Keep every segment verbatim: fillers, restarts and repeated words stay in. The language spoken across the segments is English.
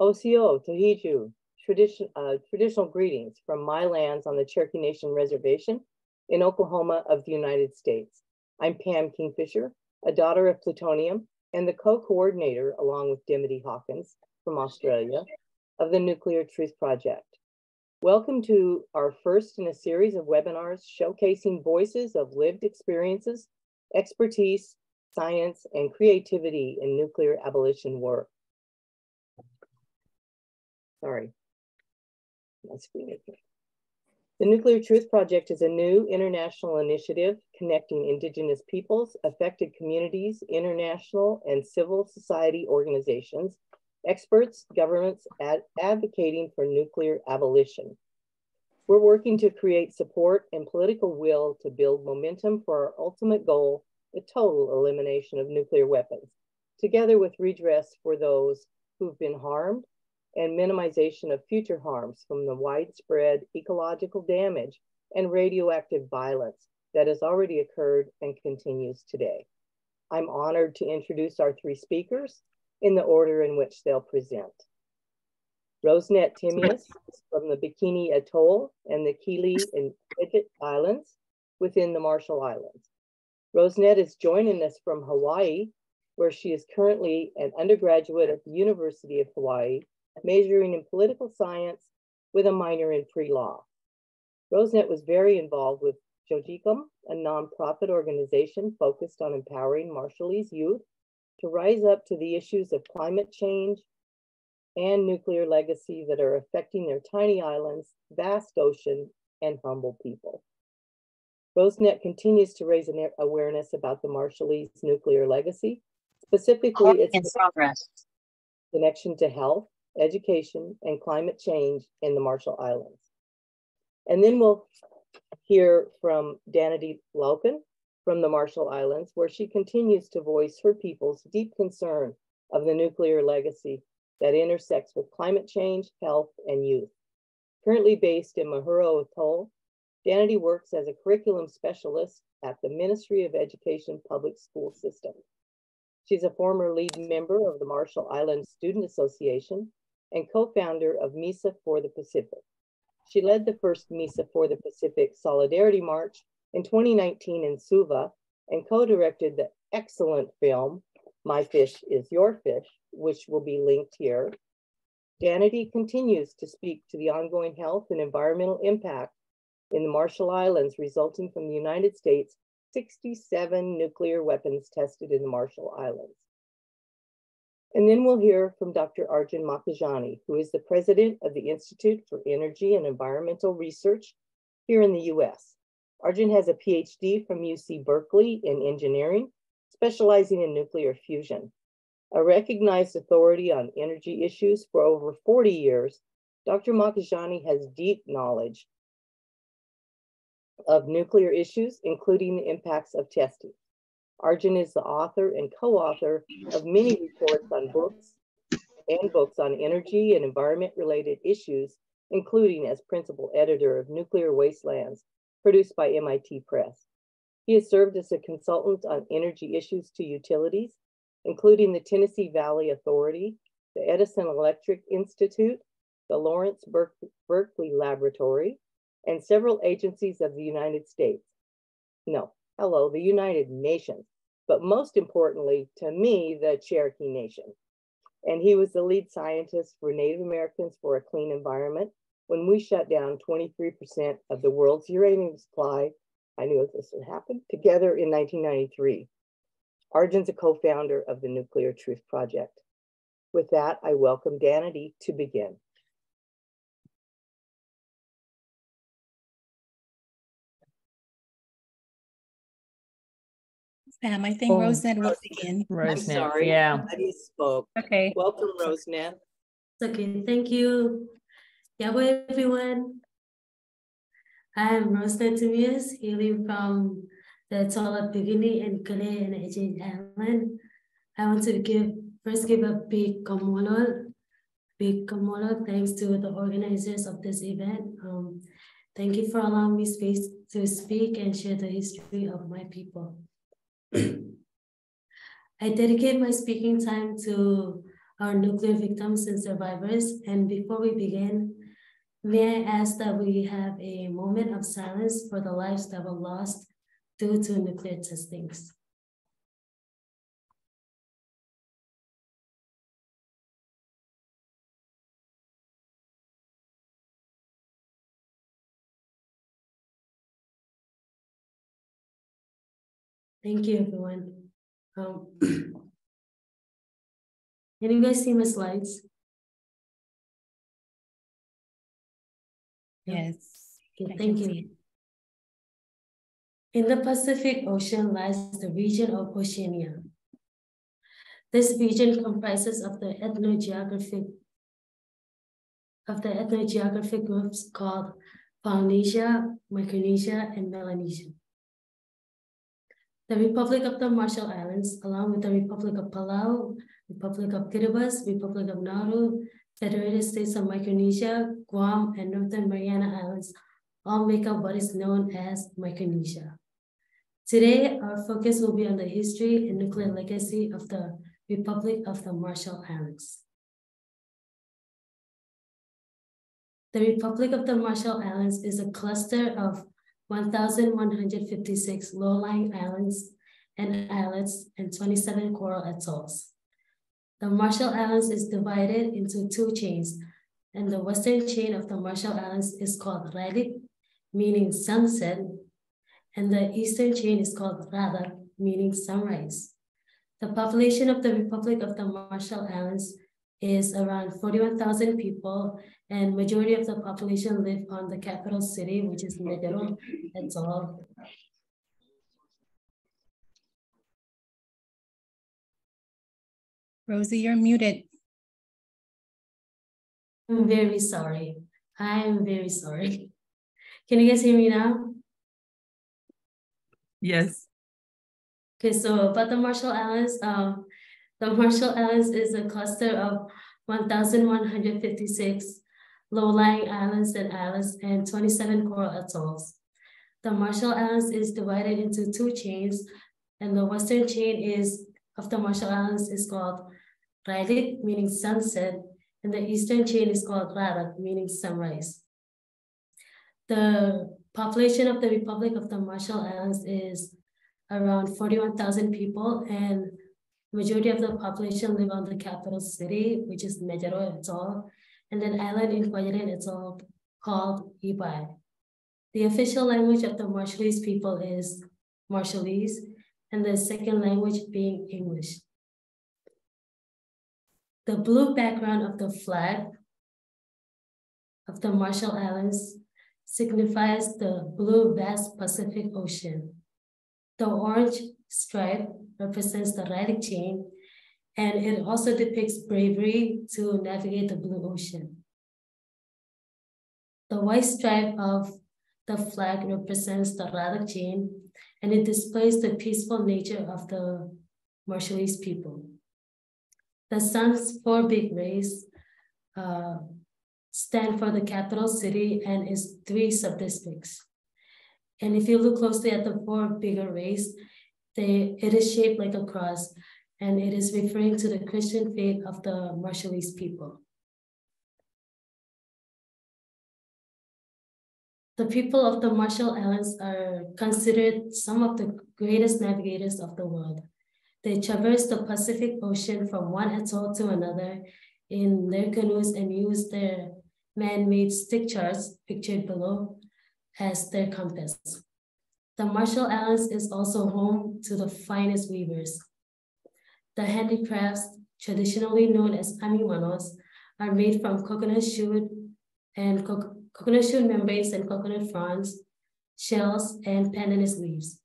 Osio, Tohiju, tradition, uh, traditional greetings from my lands on the Cherokee Nation Reservation in Oklahoma of the United States. I'm Pam Kingfisher, a daughter of plutonium and the co-coordinator, along with Dimity Hawkins from Australia, of the Nuclear Truth Project. Welcome to our first in a series of webinars showcasing voices of lived experiences, expertise, science, and creativity in nuclear abolition work. Sorry, my screen. The Nuclear Truth Project is a new international initiative connecting Indigenous peoples, affected communities, international and civil society organizations, experts, governments ad advocating for nuclear abolition. We're working to create support and political will to build momentum for our ultimate goal, the total elimination of nuclear weapons, together with redress for those who've been harmed and minimization of future harms from the widespread ecological damage and radioactive violence that has already occurred and continues today. I'm honored to introduce our three speakers in the order in which they'll present. Rosenet Timius is from the Bikini Atoll and the Kili and Enewetak Islands within the Marshall Islands. Rosenet is joining us from Hawaii, where she is currently an undergraduate at the University of Hawaii, majoring in political science with a minor in pre-law. Rosenet was very involved with Jojicom, a nonprofit organization focused on empowering Marshallese youth to rise up to the issues of climate change and nuclear legacy that are affecting their tiny islands, vast ocean, and humble people. Rosenet continues to raise an awareness about the Marshallese nuclear legacy, specifically its connection to health, education, and climate change in the Marshall Islands. And then we'll hear from Danity Laukon from the Marshall Islands, where she continues to voice her people's deep concern of the nuclear legacy that intersects with climate change, health, and youth. Currently based in Majuro Atoll, Danity works as a curriculum specialist at the Ministry of Education public school system. She's a former lead member of the Marshall Islands Student Association and co-founder of MISA for the Pacific. She led the first MISA for the Pacific Solidarity March in twenty nineteen in Suva and co-directed the excellent film, My Fish Is Your Fish, which will be linked here. Danity continues to speak to the ongoing health and environmental impact in the Marshall Islands resulting from the United States' sixty-seven nuclear weapons tested in the Marshall Islands. And then we'll hear from Doctor Arjun Makhijani, who is the president of the Institute for Energy and Environmental Research here in the U S. Arjun has a PhD from U C Berkeley in engineering, specializing in nuclear fusion. A recognized authority on energy issues for over forty years, Doctor Makhijani has deep knowledge of nuclear issues, including the impacts of testing. Arjun is the author and co-author of many reports on books and books on energy and environment-related issues, including as principal editor of Nuclear Wastelands, produced by M I T Press. He has served as a consultant on energy issues to utilities, including the Tennessee Valley Authority, the Edison Electric Institute, the Lawrence Berk- Berkeley Laboratory, and several agencies of the United States. No, hello, the United Nations, but most importantly, to me, the Cherokee Nation. And he was the lead scientist for Native Americans for a Clean Environment when we shut down twenty-three percent of the world's uranium supply. I knew this would happen, together in nineteen ninety-three. Arjun's a co-founder of the Nuclear Truth Project. With that, I welcome Danity to begin. Pam, I think oh, Rosenet will begin. Rosenet, I'm sorry, yeah. I just spoke. Okay. Welcome, Rosenet. Okay, thank you. Yahweh, everyone. I am Rosenet Timius, hailing from the Atoll of Bikini and Kili and Enewetak Island. I want to give first give a big komolo, big komolo thanks to the organizers of this event. Um, thank you for allowing me space to speak and share the history of my people. I dedicate my speaking time to our nuclear victims and survivors. And before we begin, may I ask that we have a moment of silence for the lives that were lost due to nuclear testings. Thank you, everyone. Um, can you guys see my slides? Yes. Okay, thank you. In the Pacific Ocean lies the region of Oceania. This region comprises of the ethnogeographic of the ethnogeographic groups called Polynesia, Micronesia, and Melanesia. The Republic of the Marshall Islands, along with the Republic of Palau, Republic of Kiribati, Republic of Nauru, Federated States of Micronesia, Guam, and Northern Mariana Islands all make up what is known as Micronesia. Today, our focus will be on the history and nuclear legacy of the Republic of the Marshall Islands. The Republic of the Marshall Islands is a cluster of one thousand one hundred fifty-six low-lying islands and islets and twenty-seven coral atolls. The Marshall Islands is divided into two chains, and the western chain of the Marshall Islands is called Ralik, meaning sunset, and the eastern chain is called Ratak, meaning sunrise. The population of the Republic of the Marshall Islands is around forty-one thousand people, and majority of the population live on the capital city, which is Majuro Atoll. Rosie, you're muted. I'm very sorry. I'm very sorry. Can you guys hear me now? Yes. Okay, so about the Marshall Islands, um, the Marshall Islands is a cluster of one thousand one hundred fifty-six low-lying islands and islets and twenty-seven coral atolls. The Marshall Islands is divided into two chains, and the western chain is of the Marshall Islands is called Ralik, meaning sunset, and the eastern chain is called Ratak, meaning sunrise. The population of the Republic of the Marshall Islands is around forty-one thousand people, and majority of the population live on the capital city, which is Majuro Atoll, and an island in Kwajalein Atoll called Ebeye. The official language of the Marshallese people is Marshallese, and the second language being English. The blue background of the flag of the Marshall Islands signifies the blue vast Pacific Ocean. The orange stripe represents the Ralik chain, and it also depicts bravery to navigate the blue ocean. The white stripe of the flag represents the Ratak chain, and it displays the peaceful nature of the Marshallese people. The sun's four big rays uh, stand for the capital city and its three subdistricts. And if you look closely at the four bigger rays, They, it is shaped like a cross, and it is referring to the Christian faith of the Marshallese people. The people of the Marshall Islands are considered some of the greatest navigators of the world. They traverse the Pacific Ocean from one atoll to another in their canoes and use their man-made stick charts, pictured below, as their compass. The Marshall Islands is also home to the finest weavers. The handicrafts, traditionally known as amiwanos, are made from coconut shoot and co coconut shoot membranes and coconut fronds, shells, and pandanus leaves,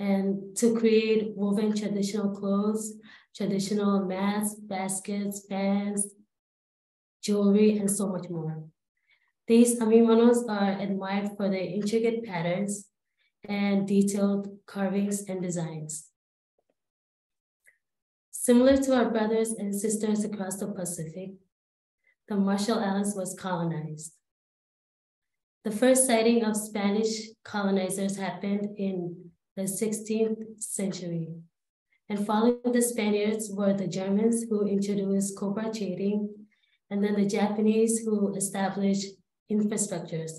and to create woven traditional clothes, traditional mats, baskets, fans, jewelry, and so much more. These amiwanos are admired for their intricate patterns and detailed carvings and designs. Similar to our brothers and sisters across the Pacific, the Marshall Islands was colonized. The first sighting of Spanish colonizers happened in the sixteenth century. And following the Spaniards were the Germans, who introduced copra trading, and then the Japanese, who established infrastructures,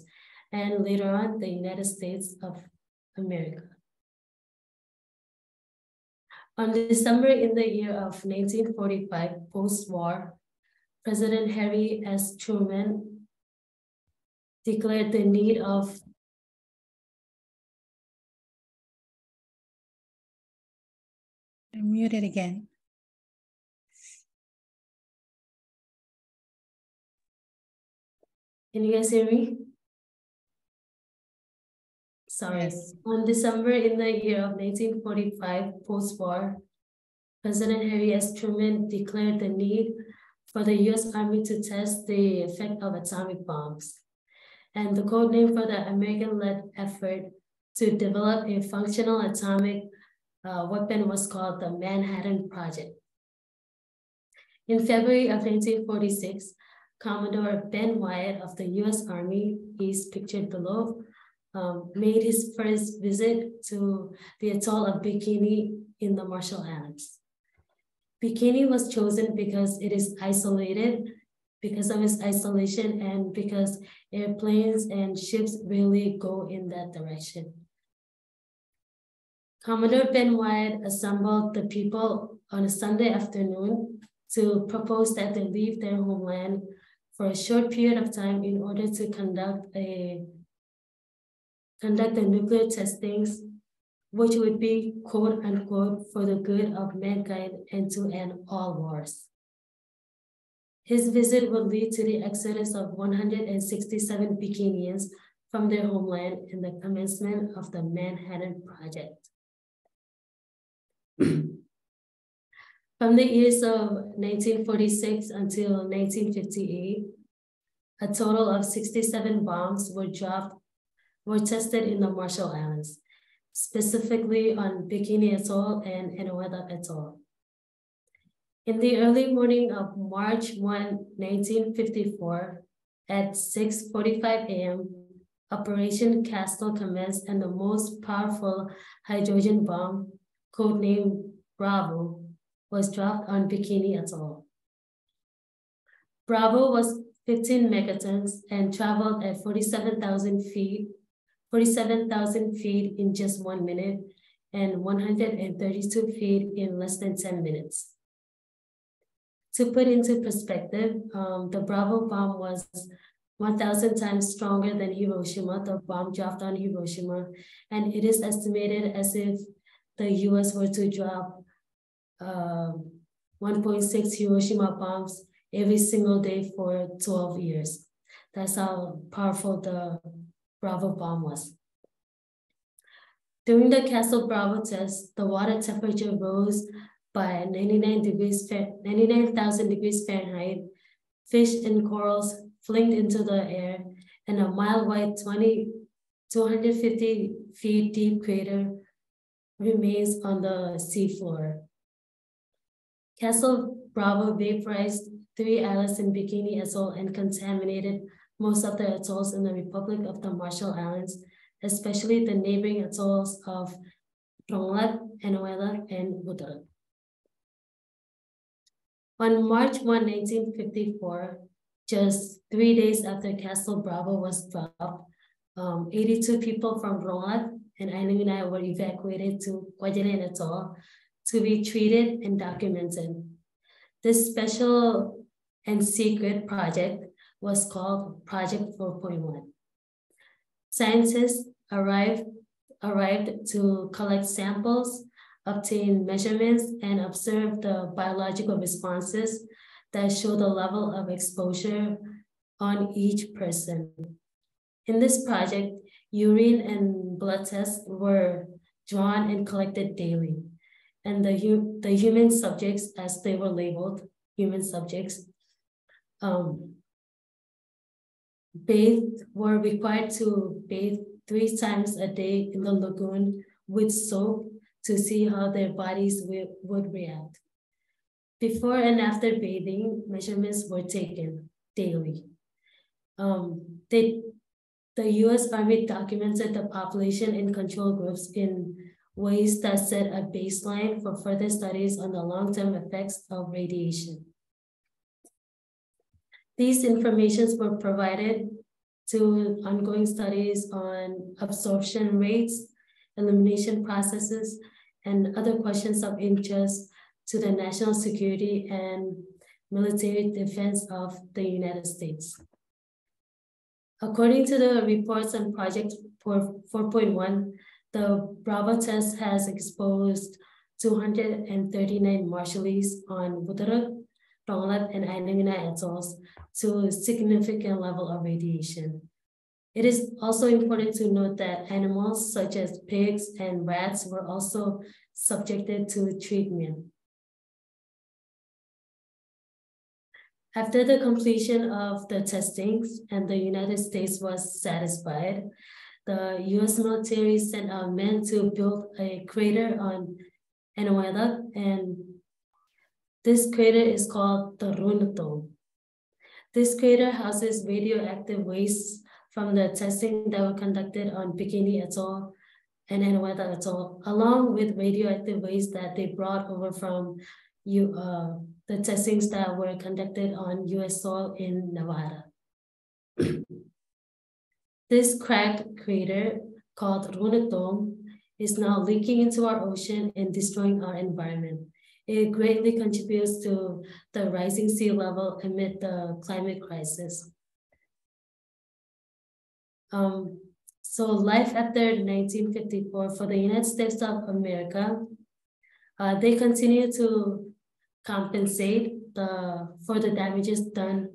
and later on the United States of America. On December in the year of nineteen forty-five, post-war, President Harry S. Truman declared the need of I'm muted again. Can you guys hear me? Sorry. Yes. On December in the year of nineteen forty-five, post-war, President Harry S. Truman declared the need for the U S Army to test the effect of atomic bombs. And the code name for the American-led effort to develop a functional atomic Uh, weapon was called the Manhattan Project. In February of nineteen forty-six, Commodore Ben Wyatt of the U S Army, he's pictured below, um, made his first visit to the atoll of Bikini in the Marshall Islands. Bikini was chosen because it is isolated, because of its isolation, and because airplanes and ships really go in that direction. Commodore Ben Wyatt assembled the people on a Sunday afternoon to propose that they leave their homeland for a short period of time in order to conduct a conduct the nuclear testings, which would be quote unquote for the good of mankind and to end all wars. His visit would lead to the exodus of one hundred sixty-seven Bikinians from their homeland and the commencement of the Manhattan Project. From the years of nineteen forty-six until nineteen fifty-eight, a total of sixty-seven bombs were dropped, were tested in the Marshall Islands, specifically on Bikini Atoll and Enewetak Atoll. In the early morning of March first, nineteen fifty-four, at six forty-five a m, Operation Castle commenced, and the most powerful hydrogen bomb, codenamed Bravo, was dropped on Bikini Atoll. Bravo was fifteen megatons and traveled at forty-seven thousand feet, forty-seven thousand feet in just one minute, and one hundred thirty-two feet in less than ten minutes. To put into perspective, um, the Bravo bomb was one thousand times stronger than Hiroshima, the bomb dropped on Hiroshima, and it is estimated as if the U S were to drop uh, one point six Hiroshima bombs every single day for twelve years. That's how powerful the Bravo bomb was. During the Castle Bravo test, the water temperature rose by ninety-nine thousand degrees Fahrenheit. Fish and corals flinged into the air, and a mile-wide two hundred fifty feet deep crater remains on the seafloor. Castle Bravo vaporized three islands in Bikini Atoll and contaminated most of the atolls in the Republic of the Marshall Islands, especially the neighboring atolls of Rongelap, Enewetak, and Utrik. On March first, nineteen fifty-four, just three days after Castle Bravo was dropped, um, eighty-two people from Rongelap and Inuminai were evacuated to Kwajalein Atoll to be treated and documented. This special and secret project was called Project four point one. Scientists arrived, arrived to collect samples, obtain measurements, and observe the biological responses that show the level of exposure on each person. In this project, urine and blood tests were drawn and collected daily, and the, hu the human subjects, as they were labeled, human subjects, um, bathed, were required to bathe three times a day in the lagoon with soap to see how their bodies would react. Before and after bathing, measurements were taken daily. Um, they The U S Army documented the population in control groups in ways that set a baseline for further studies on the long-term effects of radiation. These informations were provided to ongoing studies on absorption rates, elimination processes, and other questions of interest to the national security and military defense of the United States. According to the reports on Project four point one, the Bravo test has exposed two hundred thirty-nine Marshallese on Utrik, Rongelap, and Idaho atolls to a significant level of radiation. It is also important to note that animals such as pigs and rats were also subjected to treatment. After the completion of the testings and the United States was satisfied, the U S military sent out men to build a crater on Enewetak, and this crater is called the Runit Dome. This crater houses radioactive waste from the testing that were conducted on Bikini Atoll and Enewetak Atoll, along with radioactive waste that they brought over from you. Uh, the testings that were conducted on U S soil in Nevada. This cracked crater called Runit Dome is now leaking into our ocean and destroying our environment. It greatly contributes to the rising sea level amid the climate crisis. Um, so life after nineteen fifty-four for the United States of America, uh, they continue to compensate the, for the damages done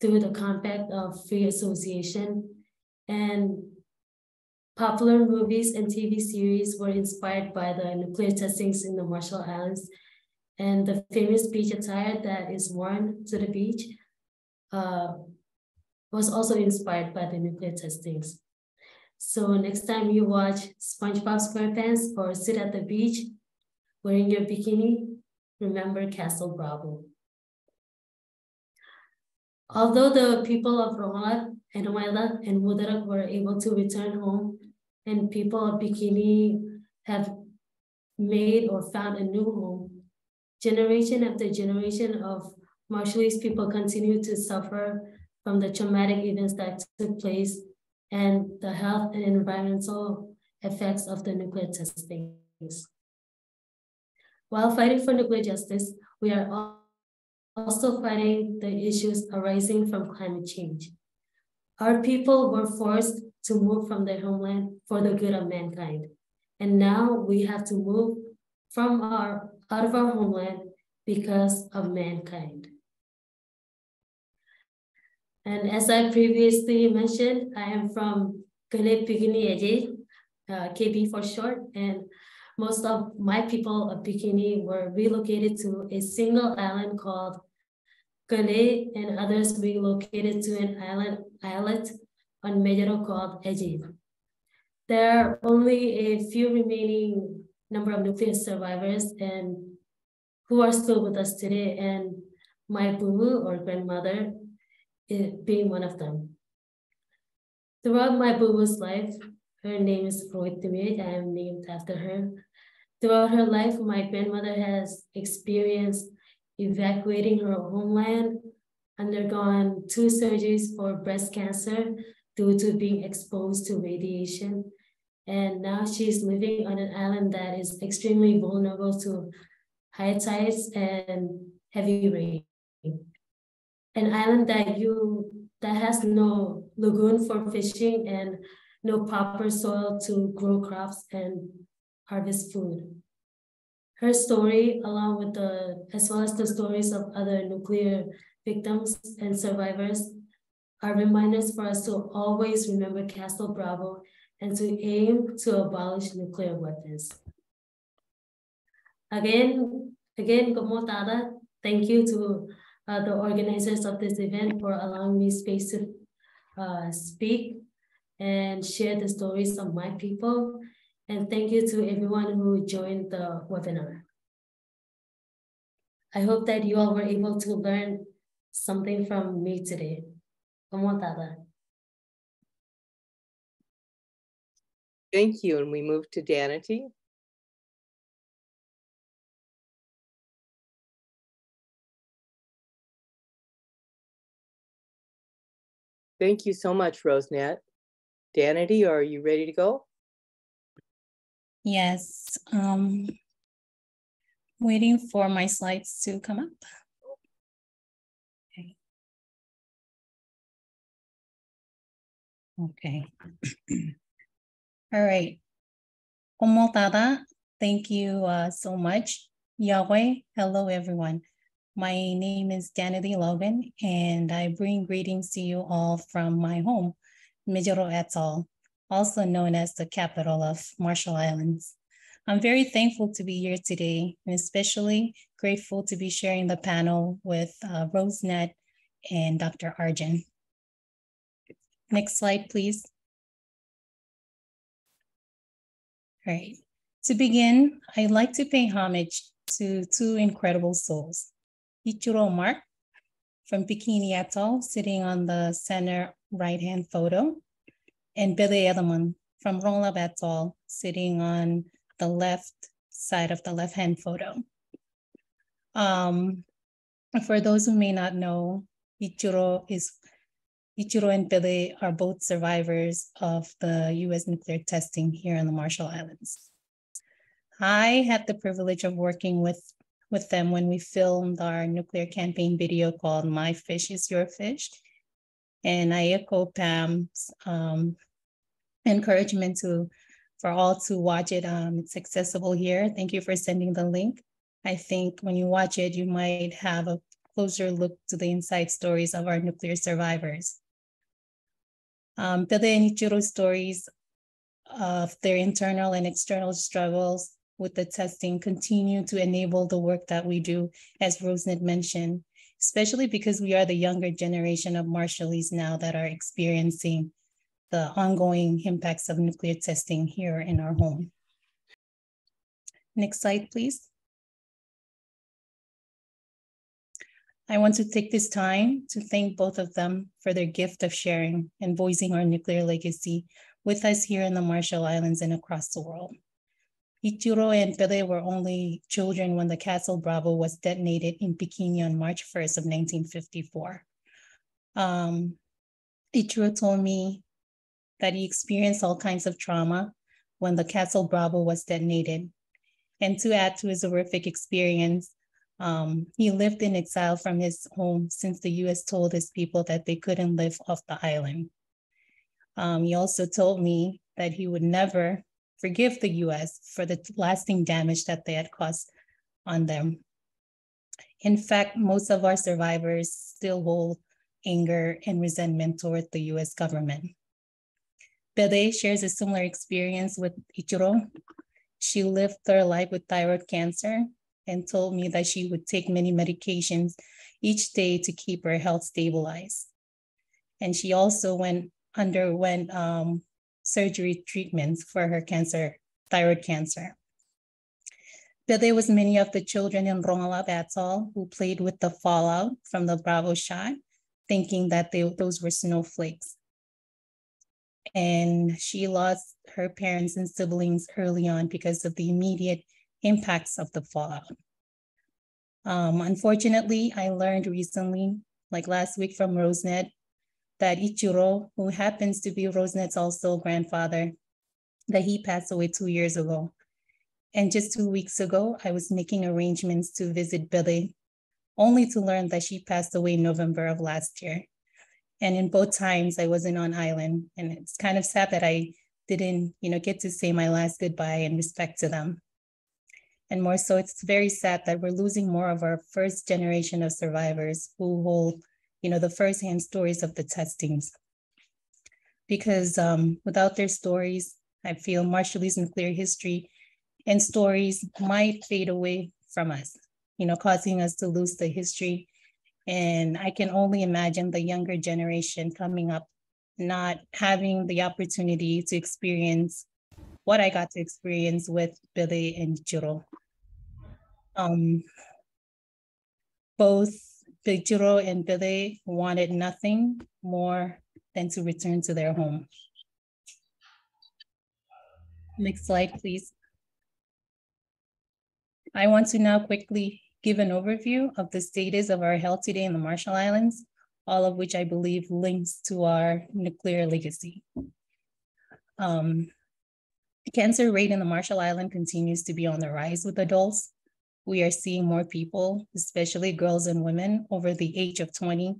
through the Compact of Free Association, and popular movies and T V series were inspired by the nuclear testings in the Marshall Islands and the famous beach attire that is worn to the beach uh, was also inspired by the nuclear testings. So next time you watch SpongeBob SquarePants or sit at the beach wearing your bikini, remember Castle Bravo. Although the people of Rongelap, Enewetak, and Utrik were able to return home, and people of Bikini have made or found a new home, generation after generation of Marshallese people continue to suffer from the traumatic events that took place and the health and environmental effects of the nuclear testings. While fighting for nuclear justice, we are also fighting the issues arising from climate change. Our people were forced to move from their homeland for the good of mankind. And now we have to move from our, out of our homeland because of mankind. And as I previously mentioned, I am from Ebeye, uh, K B for short, and most of my people of Bikini were relocated to a single island called Kili, and others relocated to an island islet on Majuro called Ebeye. There are only a few remaining number of nuclear survivors and who are still with us today, and my bubu or grandmother being one of them. Throughout my bubu's life, her name is Rosenet Timius. I am named after her. Throughout her life, my grandmother has experienced evacuating her homeland, undergone two surgeries for breast cancer due to being exposed to radiation. And now she's living on an island that is extremely vulnerable to high tides and heavy rain. An island that you that has no lagoon for fishing and no proper soil to grow crops and harvest food. Her story, along with the, as well as the stories of other nuclear victims and survivors, are reminders for us to always remember Castle Bravo and to aim to abolish nuclear weapons. Again, again, Komotada, thank you to uh, the organizers of this event for allowing me space to uh, speak and share the stories of my people. And thank you to everyone who joined the webinar. I hope that you all were able to learn something from me today. Thank you, and we move to Danity. Thank you so much, Rosenet. Danity, are you ready to go? Yes. Um, waiting for my slides to come up. Okay. Okay. All right. Omotada, thank you uh, so much. Yahweh, hello everyone. My name is Danity Laukon, and I bring greetings to you all from my home, Majuro Atoll, also known as the capital of Marshall Islands. I'm very thankful to be here today, and especially grateful to be sharing the panel with uh, Rosenet and Doctor Arjun. Next slide, please. All right. To begin, I'd like to pay homage to two incredible souls. Ichiro Mark from Bikini Atoll, sitting on the center right-hand photo, and Pele from Rongelap Atoll, sitting on the left side of the left-hand photo. Um, for those who may not know, Ichiro is Ichiro and Pele are both survivors of the U S nuclear testing here on the Marshall Islands. I had the privilege of working with with them when we filmed our nuclear campaign video called My Fish Is Your Fish. And I echo Pam's um, encouragement to, for all to watch it. Um, it's accessible here. Thank you for sending the link. I think when you watch it, you might have a closer look to the inside stories of our nuclear survivors. Um, Pele and Ichiro's stories of their internal and external struggles with the testing continue to enable the work that we do, as Rosenet mentioned, especially because we are the younger generation of Marshallese now that are experiencing the ongoing impacts of nuclear testing here in our home. Next slide, please. I want to take this time to thank both of them for their gift of sharing and voicing our nuclear legacy with us here in the Marshall Islands and across the world. Ichiro and Pele were only children when the Castle Bravo was detonated in Bikini on March first of nineteen fifty-four. Um, Ichiro told me that he experienced all kinds of trauma when the Castle Bravo was detonated. And to add to his horrific experience, um, he lived in exile from his home since the U S told his people that they couldn't live off the island. Um, he also told me that he would never forgive the U S for the lasting damage that they had caused on them. In fact, most of our survivors still hold anger and resentment toward the U S government. Pele shares a similar experience with Ichiro. She lived her life with thyroid cancer and told me that she would take many medications each day to keep her health stabilized. And she also went underwent um, surgery treatments for her cancer, thyroid cancer. But there was many of the children in Rongelap Atoll who played with the fallout from the Bravo shot, thinking that they, those were snowflakes. And she lost her parents and siblings early on because of the immediate impacts of the fallout. Um, unfortunately, I learned recently, like last week from Rosenet, that Ichiro, who happens to be Rosenet's also grandfather, that he passed away two years ago. And just two weeks ago, I was making arrangements to visit Pele, only to learn that she passed away in November of last year. And in both times, I wasn't on island. And it's kind of sad that I didn't, you know, get to say my last goodbye and respect to them. And more so, it's very sad that we're losing more of our first generation of survivors who hold you know, the firsthand stories of the testings. Because um, without their stories, I feel Marshallese nuclear history and stories might fade away from us, you know, causing us to lose the history. And I can only imagine the younger generation coming up, not having the opportunity to experience what I got to experience with Pele and Ichiro. Um, both Ichiro and Pele wanted nothing more than to return to their home. Next slide, please. I want to now quickly give an overview of the status of our health today in the Marshall Islands, all of which I believe links to our nuclear legacy. Um, the cancer rate in the Marshall Islands continues to be on the rise with adults. We are seeing more people, especially girls and women over the age of twenty,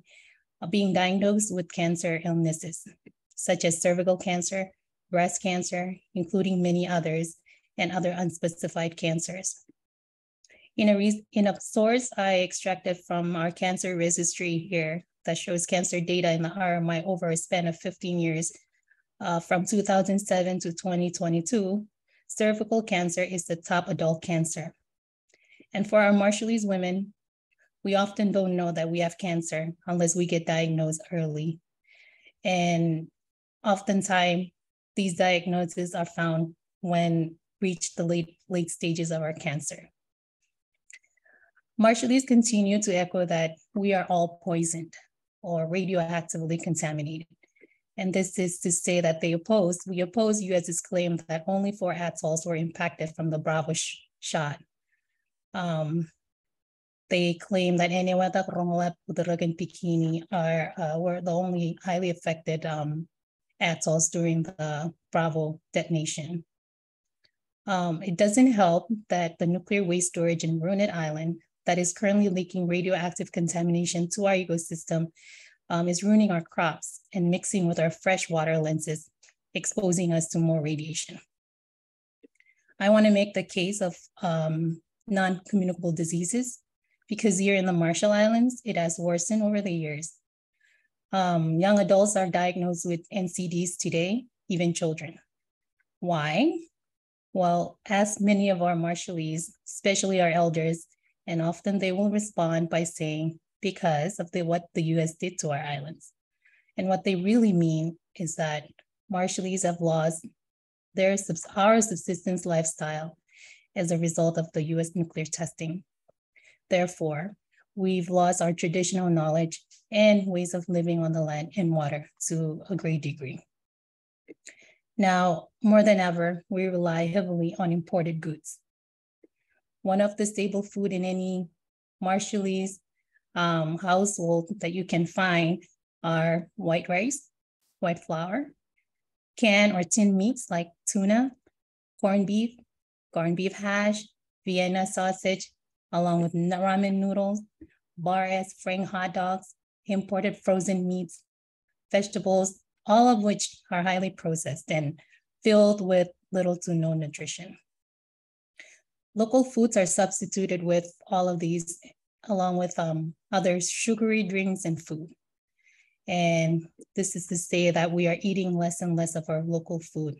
being diagnosed with cancer illnesses, such as cervical cancer, breast cancer, including many others, and other unspecified cancers. In a, in a source I extracted from our cancer registry here that shows cancer data in the R M I over a span of fifteen years, uh, from two thousand seven to twenty twenty-two, cervical cancer is the top adult cancer. And for our Marshallese women, we often don't know that we have cancer unless we get diagnosed early. And oftentimes, these diagnoses are found when reached the late, late stages of our cancer. Marshallese continue to echo that we are all poisoned or radioactively contaminated. And this is to say that they oppose, we oppose US's claim that only four atolls were impacted from the Bravo sh shot. Um, they claim that Enewetak, Rongelap, Utrik, and Bikini are uh, were the only highly affected um, atolls during the Bravo detonation. Um, it doesn't help that the nuclear waste storage in Rosenet Island that is currently leaking radioactive contamination to our ecosystem um, is ruining our crops and mixing with our freshwater lenses, exposing us to more radiation. I want to make the case of um, non-communicable diseases, because here in the Marshall Islands, it has worsened over the years. Um, young adults are diagnosed with N C Ds today, even children. Why? Well, as many of our Marshallese, especially our elders, and often they will respond by saying, because of the, what the U S did to our islands. And what they really mean is that Marshallese have lost their, our subsistence lifestyle as a result of the U S nuclear testing. Therefore, we've lost our traditional knowledge and ways of living on the land and water to a great degree. Now, more than ever, we rely heavily on imported goods. One of the staple food in any Marshallese um, household that you can find are white rice, white flour, canned or tinned meats like tuna, corned beef, corned beef hash, Vienna sausage, along with ramen noodles, bars, frank hot dogs, imported frozen meats, vegetables, all of which are highly processed and filled with little to no nutrition. Local foods are substituted with all of these, along with um, other sugary drinks and food. And this is to say that we are eating less and less of our local food.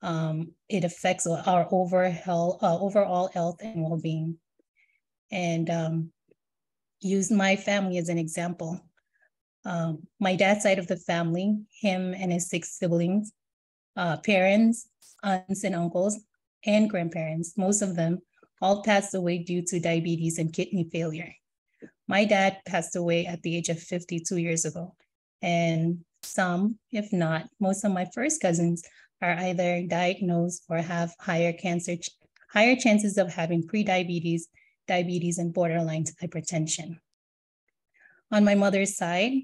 Um, it affects our overall, uh, overall health and well-being. And um, use my family as an example. Um, my dad's side of the family, him and his six siblings, uh, parents, aunts and uncles, and grandparents, most of them, all passed away due to diabetes and kidney failure. My dad passed away at the age of fifty-two years ago. And some, if not, most of my first cousins are either diagnosed or have higher cancer, higher chances of having prediabetes, diabetes, and borderline hypertension. On my mother's side,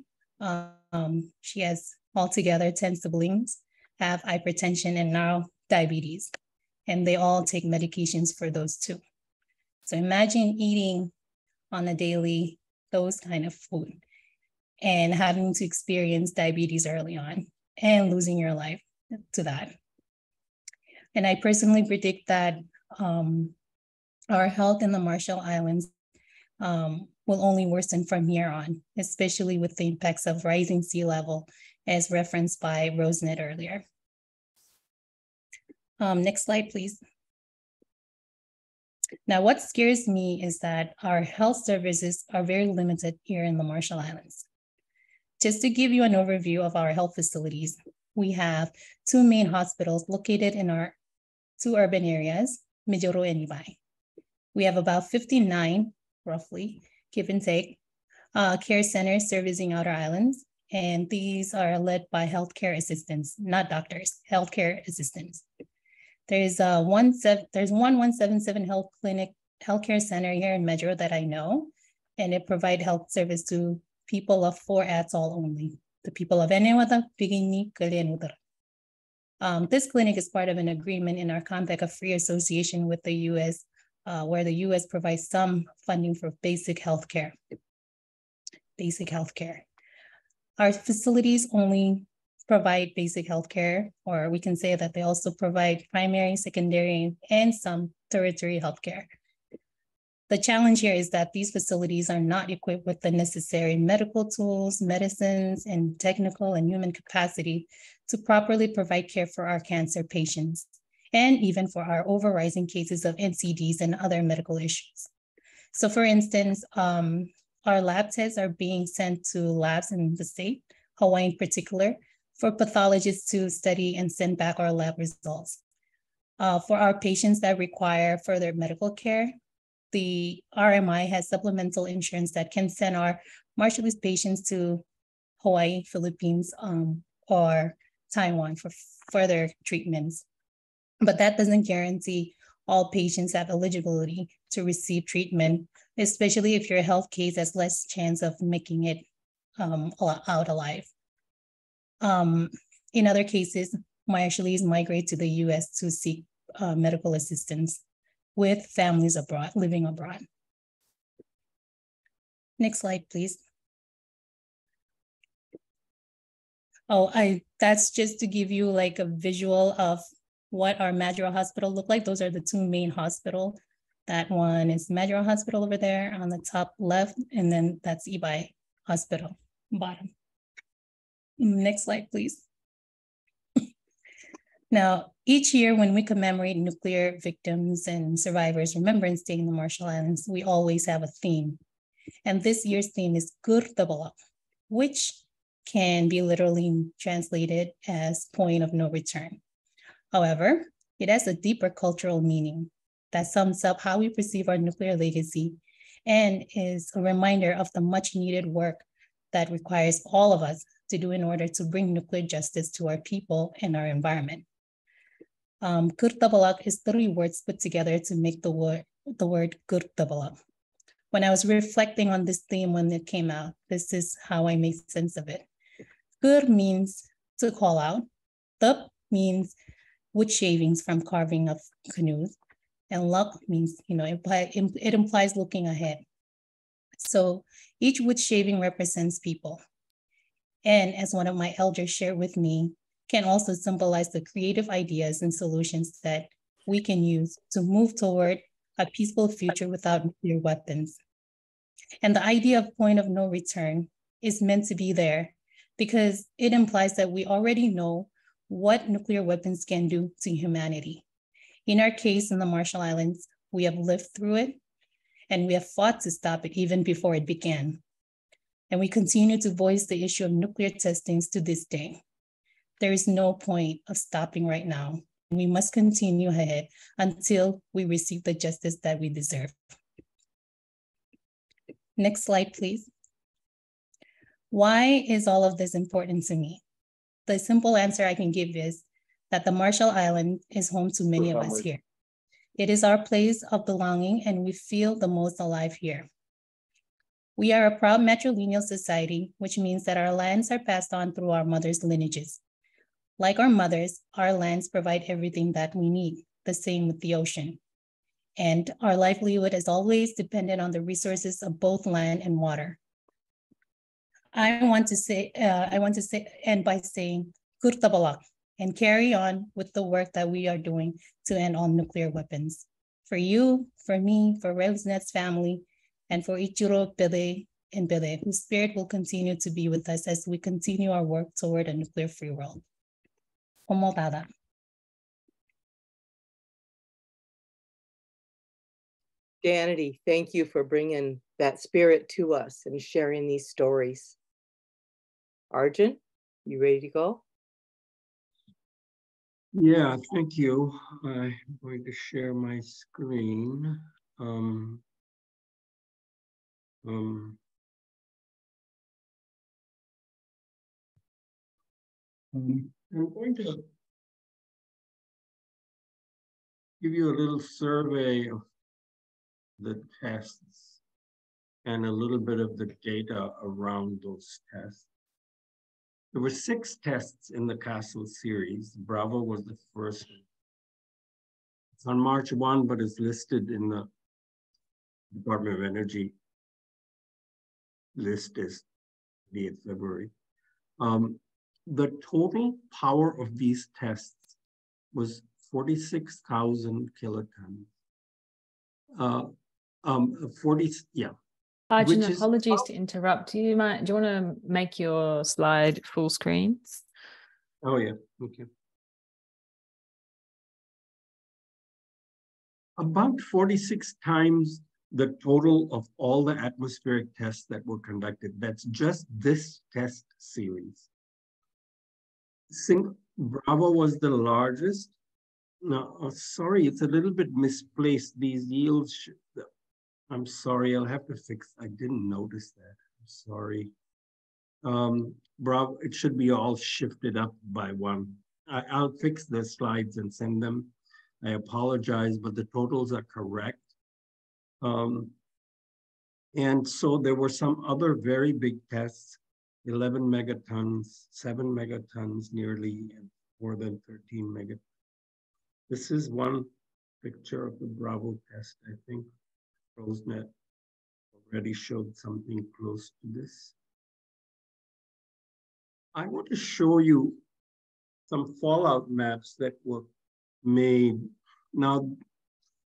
um, she has altogether ten siblings, have hypertension and now diabetes, and they all take medications for those too. So imagine eating on a daily, those kind of food, and having to experience diabetes early on and losing your life to that. And I personally predict that um, our health in the Marshall Islands um, will only worsen from here on, especially with the impacts of rising sea level as referenced by Rosenet earlier. Um, next slide, please. Now, what scares me is that our health services are very limited here in the Marshall Islands. Just to give you an overview of our health facilities, we have two main hospitals located in our two urban areas, Majuro and Ebeye. We have about fifty-nine, roughly, give and take, uh, care centers servicing outer islands. And these are led by healthcare assistants, not doctors, healthcare assistants. There's, a one, there's one 177 health clinic, healthcare center here in Majuro that I know, and it provides health service to people of four atoll only, the people of Enewetak, Bikini, Kili, and Utrik. Um, this clinic is part of an agreement in our Compact of Free Association with the U S, uh, where the U S provides some funding for basic health care. Basic health care. Our facilities only provide basic health care, or we can say that they also provide primary, secondary, and some tertiary health care. The challenge here is that these facilities are not equipped with the necessary medical tools, medicines, and technical and human capacity to properly provide care for our cancer patients, and even for our overrising cases of N C Ds and other medical issues. So for instance, um, our lab tests are being sent to labs in the state, Hawaii in particular, for pathologists to study and send back our lab results. Uh, for our patients that require further medical care, the R M I has supplemental insurance that can send our Marshallese patients to Hawaii, Philippines, um, or Taiwan for further treatments. But that doesn't guarantee all patients have eligibility to receive treatment, especially if your health case has less chance of making it um, out alive. Um, in other cases, Marshallese migrate to the U S to seek uh, medical assistance with families abroad, living abroad. Next slide, please. Oh, I that's just to give you like a visual of what our Majuro Hospital looked like. Those are the two main hospitals. That one is Majuro Hospital over there on the top left, and then that's Ebeye Hospital, bottom. Next slide, please. Now, each year when we commemorate nuclear victims and survivors Remembrance Day in the Marshall Islands, we always have a theme. And this year's theme is Kurtabala, which can be literally translated as point of no return. However, it has a deeper cultural meaning that sums up how we perceive our nuclear legacy and is a reminder of the much needed work that requires all of us to do in order to bring nuclear justice to our people and our environment. Um, Kurtabalak is three words put together to make the word the word Kurtabalak. When I was reflecting on this theme when it came out, this is how I made sense of it. Kur means to call out. Tup means wood shavings from carving of canoes. And lak means, you know, imply, it implies looking ahead. So each wood shaving represents people, and as one of my elders shared with me, can also symbolize the creative ideas and solutions that we can use to move toward a peaceful future without nuclear weapons. And the idea of point of no return is meant to be there because it implies that we already know what nuclear weapons can do to humanity. In our case, in the Marshall Islands, we have lived through it and we have fought to stop it even before it began. And we continue to voice the issue of nuclear testings to this day. There is no point of stopping right now. We must continue ahead until we receive the justice that we deserve. Next slide, please. Why is all of this important to me? The simple answer I can give is that the Marshall Islands is home to many of us here. It is our place of belonging and we feel the most alive here. We are a proud matrilineal society, which means that our lands are passed on through our mother's lineages. Like our mothers, our lands provide everything that we need, the same with the ocean. And our livelihood is always dependent on the resources of both land and water. I want to say, uh, I want to say, end by saying, Kurtabalak, and carry on with the work that we are doing to end all nuclear weapons. For you, for me, for Rosenet's family, and for Ichiro, Pele, and Bele, whose spirit will continue to be with us as we continue our work toward a nuclear-free world. Omotada. Danity, thank you for bringing that spirit to us and sharing these stories. Arjun, you ready to go? Yeah, thank you. I'm going to share my screen. Um, Um, I'm going to give you a little survey of the tests and a little bit of the data around those tests. There were six tests in the Castle series. Bravo was the first one. It's on March first, but it's listed in the Department of Energy list as the eighth of February. Um, the total power of these tests was forty-six thousand kilotons. Uh, um, forty, yeah. Arjun, which apologies is, to interrupt you. Might, do you want to make your slide full screen? Oh, yeah. Okay. About forty-six times the total of all the atmospheric tests that were conducted. That's just this test series. Sing Bravo was the largest. No, oh, sorry, it's a little bit misplaced. These yields, I'm sorry, I'll have to fix. I didn't notice that. I'm sorry. Um, Bravo, it should be all shifted up by one. I, I'll fix the slides and send them. I apologize, but the totals are correct. Um, and so there were some other very big tests, eleven megatons, seven megatons nearly, and more than thirteen megatons. This is one picture of the Bravo test. I think Rosenet already showed something close to this. I want to show you some fallout maps that were made. Now,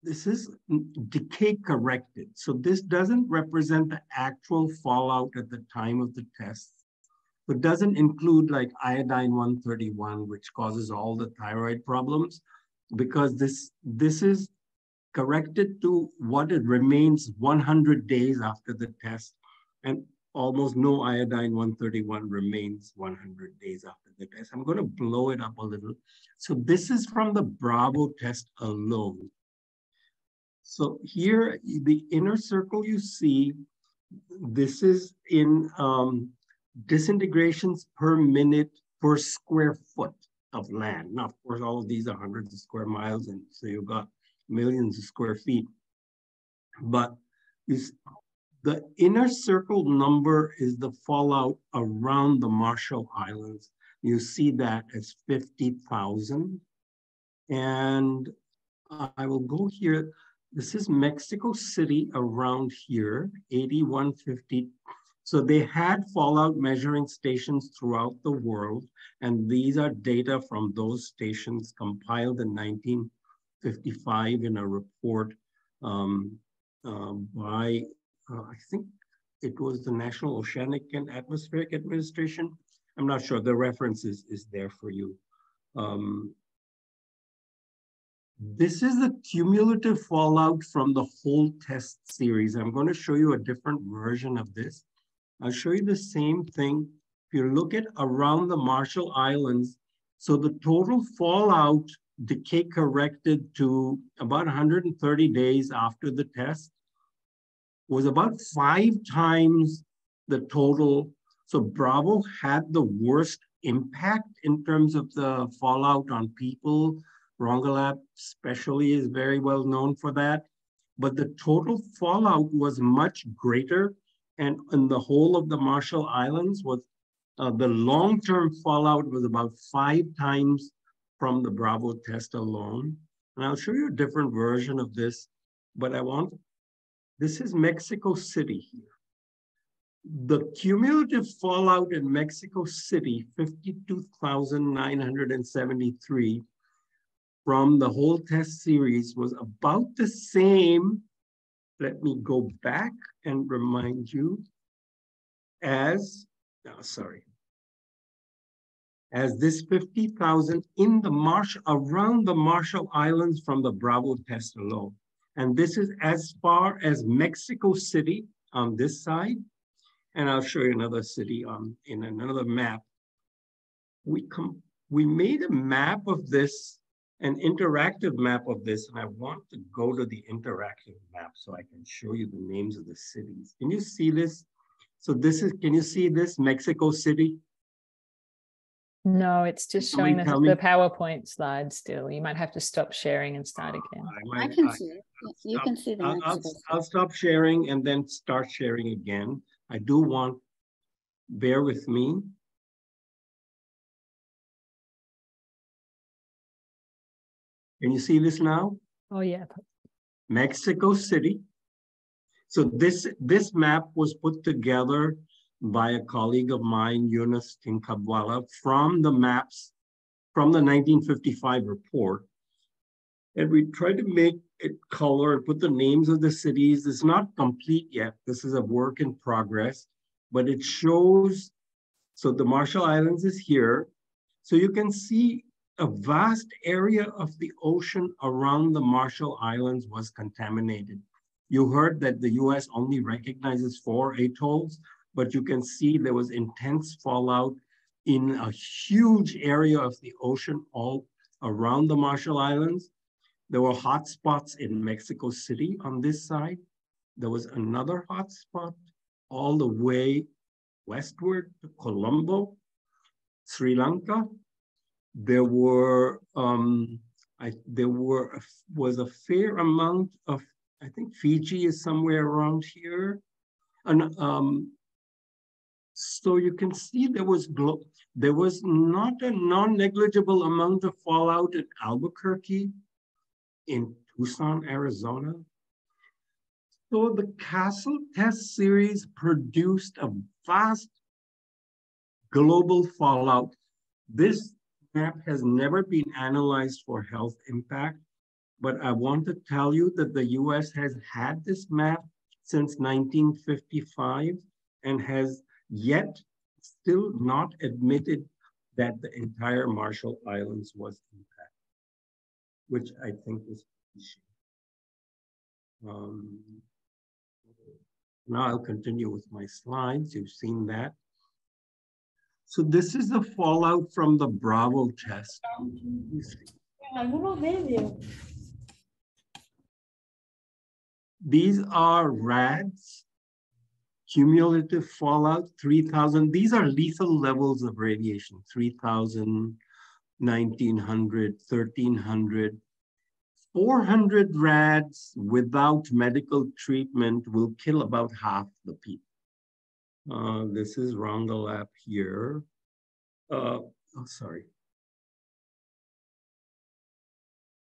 this is decay corrected. So this doesn't represent the actual fallout at the time of the test, but doesn't include like iodine one thirty-one, which causes all the thyroid problems, because this, this is corrected to what it remains one hundred days after the test, and almost no iodine one thirty-one remains one hundred days after the test. I'm going to blow it up a little. So this is from the Bravo test alone. So here, the inner circle you see, this is in um, disintegrations per minute per square foot of land. Now, of course, all of these are hundreds of square miles, and so you've got millions of square feet. But you see, the inner circle number is the fallout around the Marshall Islands. You see that as fifty thousand. And I will go here. This is Mexico City around here, eighty-one fifty. So they had fallout measuring stations throughout the world. And these are data from those stations compiled in nineteen fifty-five in a report um, uh, by Uh, I think it was the National Oceanic and Atmospheric Administration. I'm not sure, the reference is, is there for you. Um, this is the cumulative fallout from the whole test series. I'm going to show you a different version of this. I'll show you the same thing. If you look at around the Marshall Islands, so the total fallout decay corrected to about one hundred thirty days after the test was about five times the total. So Bravo had the worst impact in terms of the fallout on people. Rongelap especially is very well known for that. But the total fallout was much greater, and in the whole of the Marshall Islands was uh, the long-term fallout was about five times from the Bravo test alone. And I'll show you a different version of this, but I want This is Mexico City here. The cumulative fallout in Mexico City, fifty-two thousand nine hundred seventy-three from the whole test series was about the same, let me go back and remind you, as, no, sorry, as this fifty thousand in the marsh, around the Marshall Islands from the Bravo test alone. And this is as far as Mexico City on this side. And I'll show you another city on, in another map. We, com we made a map of this, an interactive map of this, and I want to go to the interactive map so I can show you the names of the cities. Can you see this? So this is, can you see this Mexico City? No, it's just can showing we, us the we... PowerPoint slide still. You might have to stop sharing and start again. I, might, I can I, see it. You stop, can see the I'll, I'll, I'll stop sharing and then start sharing again. I do want, bear with me. Can you see this now? Oh, yeah. Mexico City. So this, this map was put together by a colleague of mine, Yunus Tinkabwala, from the maps, from the nineteen fifty-five report. And we tried to make it color and put the names of the cities. It's not complete yet. This is a work in progress, but it shows, so the Marshall Islands is here. So you can see a vast area of the ocean around the Marshall Islands was contaminated. You heard that the U S only recognizes four atolls, but you can see there was intense fallout in a huge area of the ocean all around the Marshall Islands. There were hot spots in Mexico City on this side. There was another hot spot all the way westward to Colombo, Sri Lanka. There were um, I, there were was a fair amount of, I think Fiji is somewhere around here, and um, so you can see there was glo there was not a non-negligible amount of fallout at Albuquerque, in Tucson, Arizona. So the Castle Test Series produced a vast global fallout. This map has never been analyzed for health impact, but I want to tell you that the U S has had this map since nineteen fifty-five and has yet still not admitted that the entire Marshall Islands was impacted, which I think is an issue. Um, now I'll continue with my slides. You've seen that. So this is the fallout from the Bravo test. These are rads, cumulative fallout, three thousand. These are lethal levels of radiation, three thousand, nineteen hundred, thirteen hundred. four hundred rads without medical treatment will kill about half the people. Uh, this is Rongelap here. Uh, oh, sorry.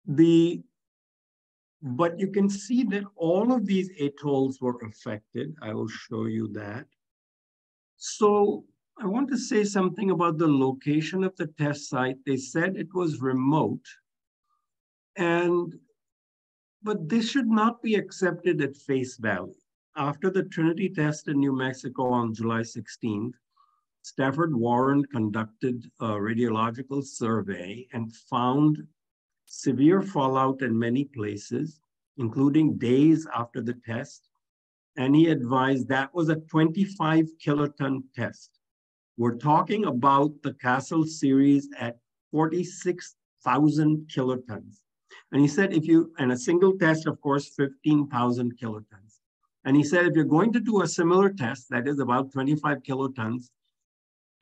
The, but you can see that all of these atolls were affected. I will show you that. So I want to say something about the location of the test site. They said it was remote, and, but this should not be accepted at face value. After the Trinity test in New Mexico on July sixteenth, Stafford Warren conducted a radiological survey and found severe fallout in many places, including days after the test. And he advised that was a twenty-five kiloton test. We're talking about the Castle series at forty-six thousand kilotons. And he said, if you, and a single test, of course, fifteen thousand kilotons. And he said, if you're going to do a similar test, that is about twenty-five kilotons,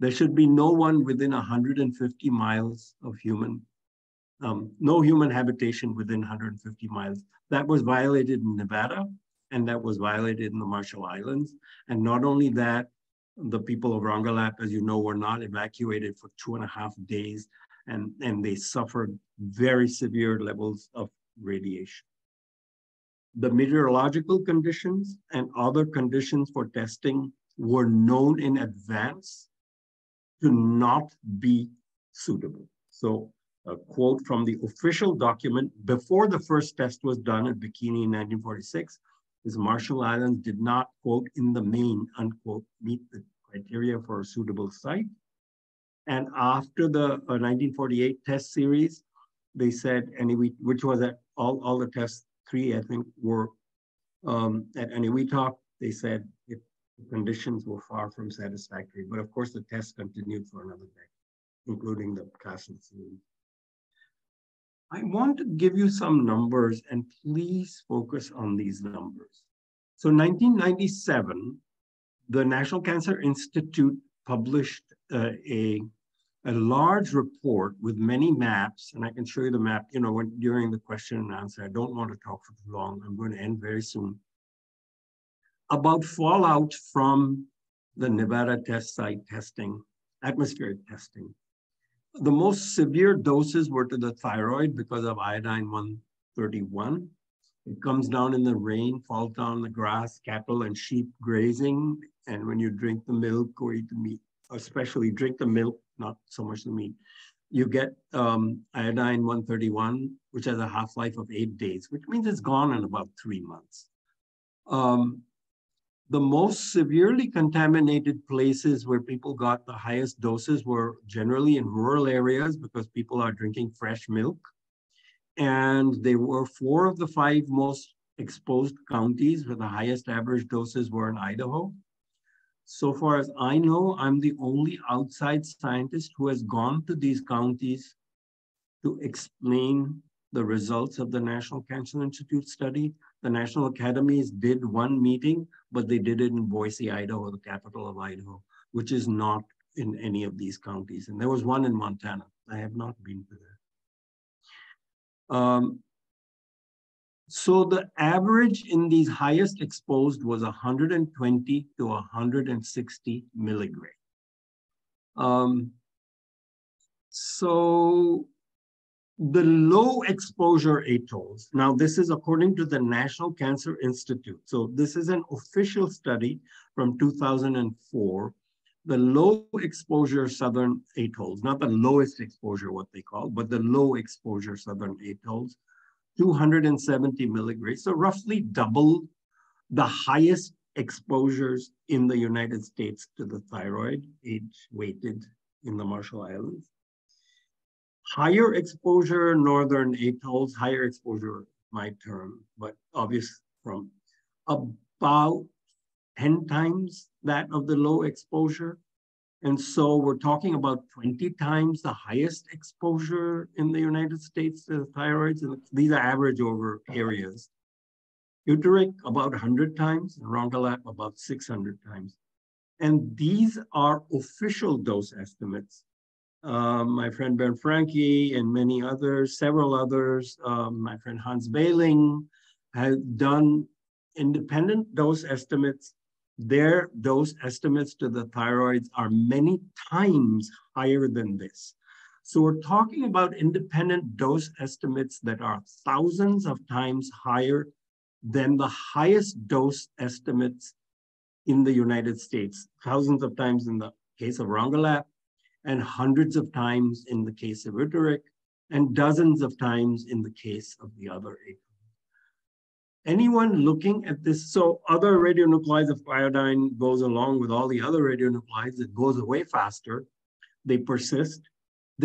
there should be no one within one hundred fifty miles of human, um, no human habitation within one hundred fifty miles. That was violated in Nevada, and that was violated in the Marshall Islands. And not only that, the people of Rongelap, as you know, were not evacuated for two and a half days, and, and they suffered very severe levels of radiation. The meteorological conditions and other conditions for testing were known in advance to not be suitable. So a quote from the official document before the first test was done at Bikini in nineteen forty-six is Marshall Islands did not, quote, in the main, unquote, meet the criteria for a suitable site. And after the uh, nineteen forty-eight test series, they said, and we, which was at all, all the tests, three, I think, were um, at Enewetak. They said if the conditions were far from satisfactory. But of course, the test continued for another day, including the Castle series. I want to give you some numbers, and please focus on these numbers. So nineteen ninety-seven, the National Cancer Institute published uh, a a large report with many maps, and I can show you the map, you know, when, during the question and answer. I don't want to talk for too long. I'm going to end very soon. About fallout from the Nevada test site testing, atmospheric testing. The most severe doses were to the thyroid because of iodine one thirty-one. It comes down in the rain, falls down the grass, cattle and sheep grazing. And when you drink the milk or eat the meat, especially drink the milk, not so much the meat, you get um, iodine one thirty-one, which has a half-life of eight days, which means it's gone in about three months. Um, the most severely contaminated places where people got the highest doses were generally in rural areas because people are drinking fresh milk. And they were four of the five most exposed counties where the highest average doses were in Idaho. So far as I know, I'm the only outside scientist who has gone to these counties to explain the results of the National Cancer Institute study. The National Academies did one meeting, but they did it in Boise, Idaho, the capital of Idaho, which is not in any of these counties. And there was one in Montana. I have not been to that. Um, So the average in these highest exposed was one hundred twenty to one hundred sixty milligram. Um, so the low exposure atolls, now this is according to the National Cancer Institute. So this is an official study from two thousand four. The low exposure southern atolls, not the lowest exposure, what they call, but the low exposure southern atolls, two hundred seventy milligrays, so roughly double the highest exposures in the United States to the thyroid, age-weighted in the Marshall Islands. Higher exposure, northern atolls, higher exposure, my term, but obvious from about ten times that of the low exposure. And so we're talking about twenty times the highest exposure in the United States to the thyroids. These are average over areas. Utrik, about one hundred times, and Rongelap, about six hundred times. And these are official dose estimates. Um, my friend Ben Franke and many others, several others, um, my friend Hans Behling, have done independent dose estimates. Their dose estimates to the thyroids are many times higher than this. So we're talking about independent dose estimates that are thousands of times higher than the highest dose estimates in the United States, thousands of times in the case of Rongelap, and hundreds of times in the case of Utrik, and dozens of times in the case of the other eight. Anyone looking at this, so other radionuclides of iodine goes along with all the other radionuclides. It goes away faster. They persist.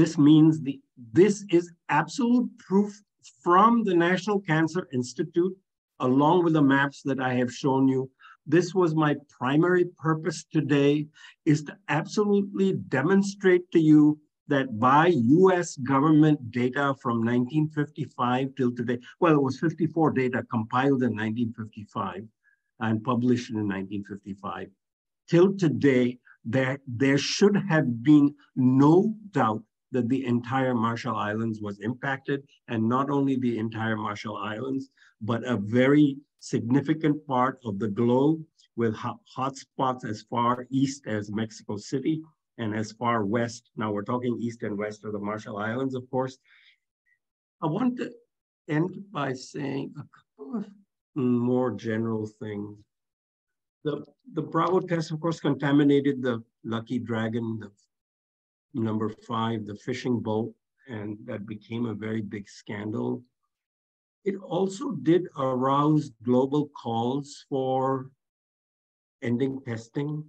This means the this is absolute proof from the National Cancer Institute, along with the maps that I have shown you. This was my primary purpose today, is to absolutely demonstrate to you that by U S government data from nineteen fifty-five till today, well, it was fifty-four data compiled in nineteen fifty-five and published in nineteen fifty-five. Till today, there, there should have been no doubt that the entire Marshall Islands was impacted, and not only the entire Marshall Islands, but a very significant part of the globe, with hot, hot spots as far east as Mexico City, and as far west, now we're talking east and west of the Marshall Islands, of course. I want to end by saying a couple of more general things. The, the Bravo test, of course, contaminated the Lucky Dragon, the number five, the fishing boat, and that became a very big scandal. It also did arouse global calls for ending testing.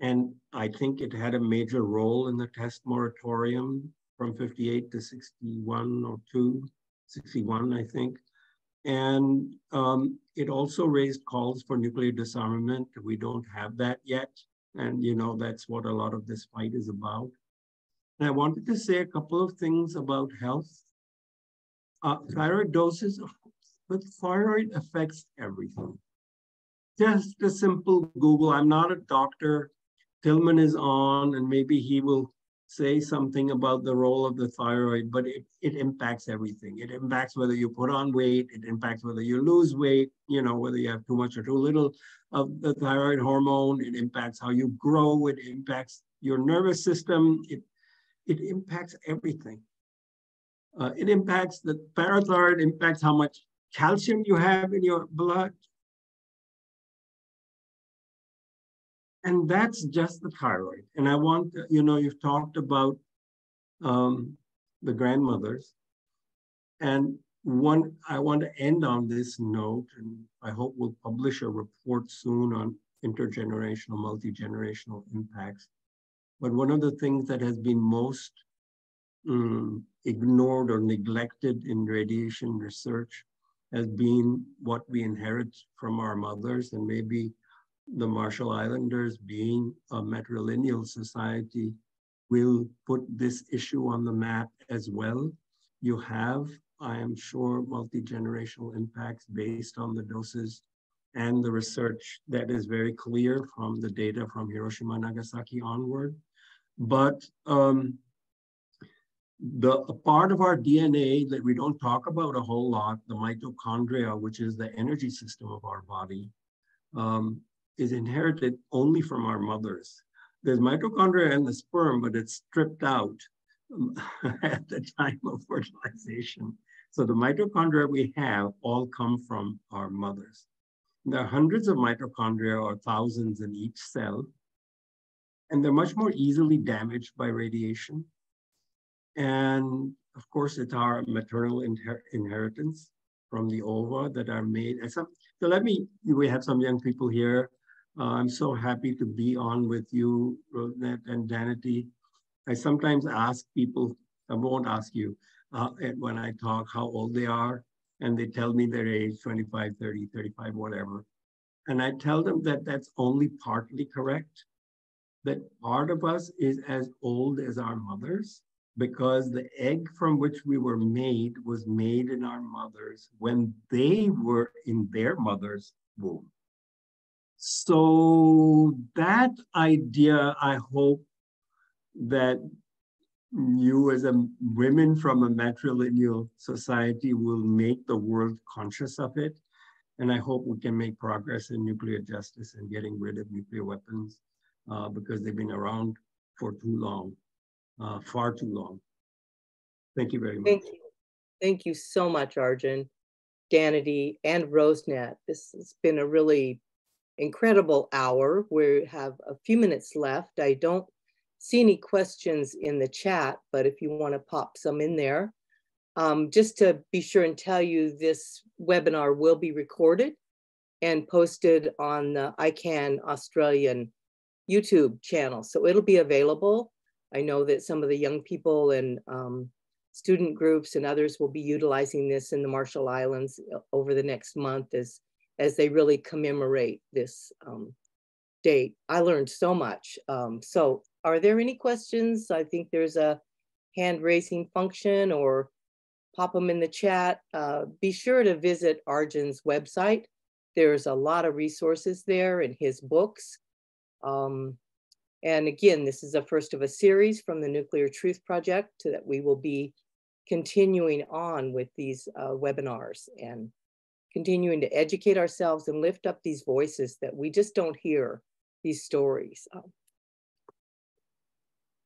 And I think it had a major role in the test moratorium from fifty-eight to sixty-one or two, sixty-one, I think. And um, it also raised calls for nuclear disarmament. We don't have that yet. And you know, that's what a lot of this fight is about. And I wanted to say a couple of things about health. Uh, thyroid doses, but thyroid affects everything. Just a simple Google, I'm not a doctor, Tillman is on, and maybe he will say something about the role of the thyroid, but it, it impacts everything. It impacts whether you put on weight, it impacts whether you lose weight, you know, whether you have too much or too little of the thyroid hormone, it impacts how you grow, it impacts your nervous system, it, it impacts everything. Uh, it impacts the parathyroid, impacts how much calcium you have in your blood. And that's just the thyroid. And I want, to, you know, you've talked about um, the grandmothers. And one, I want to end on this note, and I hope we'll publish a report soon on intergenerational, multi-generational impacts. But one of the things that has been most um, ignored or neglected in radiation research has been what we inherit from our mothers, and maybe the Marshall Islanders, being a matrilineal society, will put this issue on the map as well. You have, I am sure, multi-generational impacts based on the doses and the research that is very clear from the data from Hiroshima, Nagasaki onward. But um, the a part of our D N A that we don't talk about a whole lot, the mitochondria, which is the energy system of our body, um, is inherited only from our mothers. There's mitochondria in the sperm, but it's stripped out at the time of fertilization. So the mitochondria we have all come from our mothers. There are hundreds of mitochondria or thousands in each cell, and they're much more easily damaged by radiation. And of course, it's our maternal inher inheritance from the ova that are made. So let me, we have some young people here. Uh, I'm so happy to be on with you, Rosenet and Danity. I sometimes ask people, I won't ask you uh, when I talk how old they are, and they tell me their age, twenty-five, thirty, thirty-five, whatever. And I tell them that that's only partly correct, that part of us is as old as our mothers, because the egg from which we were made was made in our mothers when they were in their mother's womb. So that idea, I hope that you as a women from a matrilineal society will make the world conscious of it. And I hope we can make progress in nuclear justice and getting rid of nuclear weapons uh, because they've been around for too long. Uh, far too long. Thank you very much. Thank you. Thank you so much, Arjun, Danity, and Rosenet. This has been a really incredible hour. We have a few minutes left. I don't see any questions in the chat, but if you want to pop some in there. Um, just to be sure and tell you, this webinar will be recorded and posted on the I CAN Australian YouTube channel. So it'll be available. I know that some of the young people and um, student groups and others will be utilizing this in the Marshall Islands over the next month as, as they really commemorate this um, date. I learned so much. Um, so are there any questions? I think there's a hand raising function, or pop them in the chat. Uh, be sure to visit Arjun's website. There's a lot of resources there in his books. Um, And again, this is the first of a series from the Nuclear Truth Project that we will be continuing on with these uh, webinars and continuing to educate ourselves and lift up these voices that we just don't hear, these stories. Um,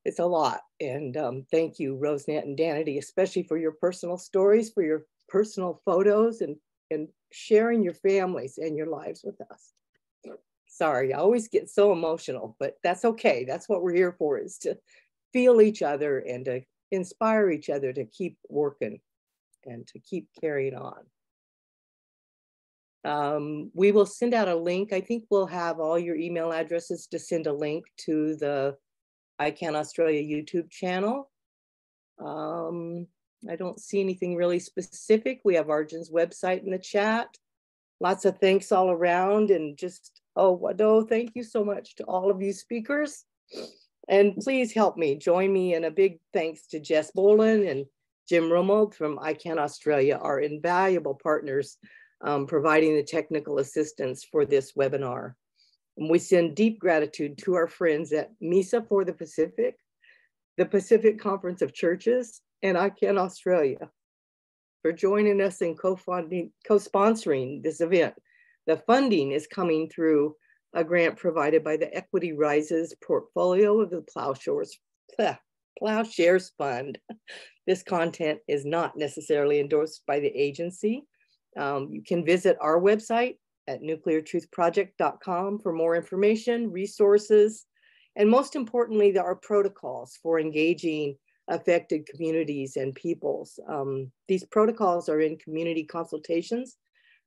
it's a lot. And um, thank you, Rosenet and Danity, especially for your personal stories, for your personal photos, and, and sharing your families and your lives with us. Sorry, I always get so emotional, but that's okay. That's what we're here for, is to feel each other and to inspire each other to keep working and to keep carrying on. Um, we will send out a link. I think we'll have all your email addresses to send a link to the I CAN Australia YouTube channel. Um, I don't see anything really specific. We have Arjun's website in the chat. Lots of thanks all around, and just Oh, no, thank you so much to all of you speakers. And please help me, join me in a big thanks to Jess Boland and Jim Rummel from I CAN Australia, our invaluable partners, um, providing the technical assistance for this webinar. And we send deep gratitude to our friends at MISA for the Pacific, the Pacific Conference of Churches, and ICANN Australia for joining us in co-funding, co-sponsoring this event. The funding is coming through a grant provided by the Equity Rises portfolio of the Plowshares, Plowshares Fund. This content is not necessarily endorsed by the agency. Um, you can visit our website at nuclear truth project dot com for more information, resources, and most importantly, there are protocols for engaging affected communities and peoples. Um, these protocols are in community consultations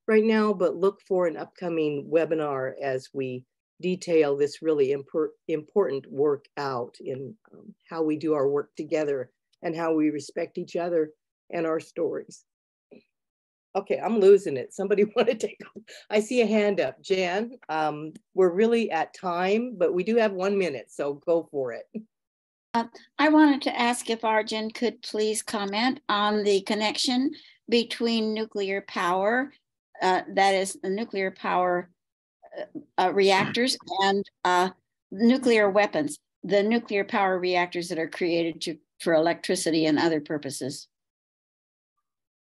right now, but look for an upcoming webinar as we detail this really impor- important work out in um, how we do our work together and how we respect each other and our stories. Okay, I'm losing it. Somebody want to take, I see a hand up. Jan, um, we're really at time, but we do have one minute, so go for it. Uh, I wanted to ask if Arjun could please comment on the connection between nuclear power, uh, that is the nuclear power uh, uh, reactors and uh, nuclear weapons, the nuclear power reactors that are created to, for electricity and other purposes.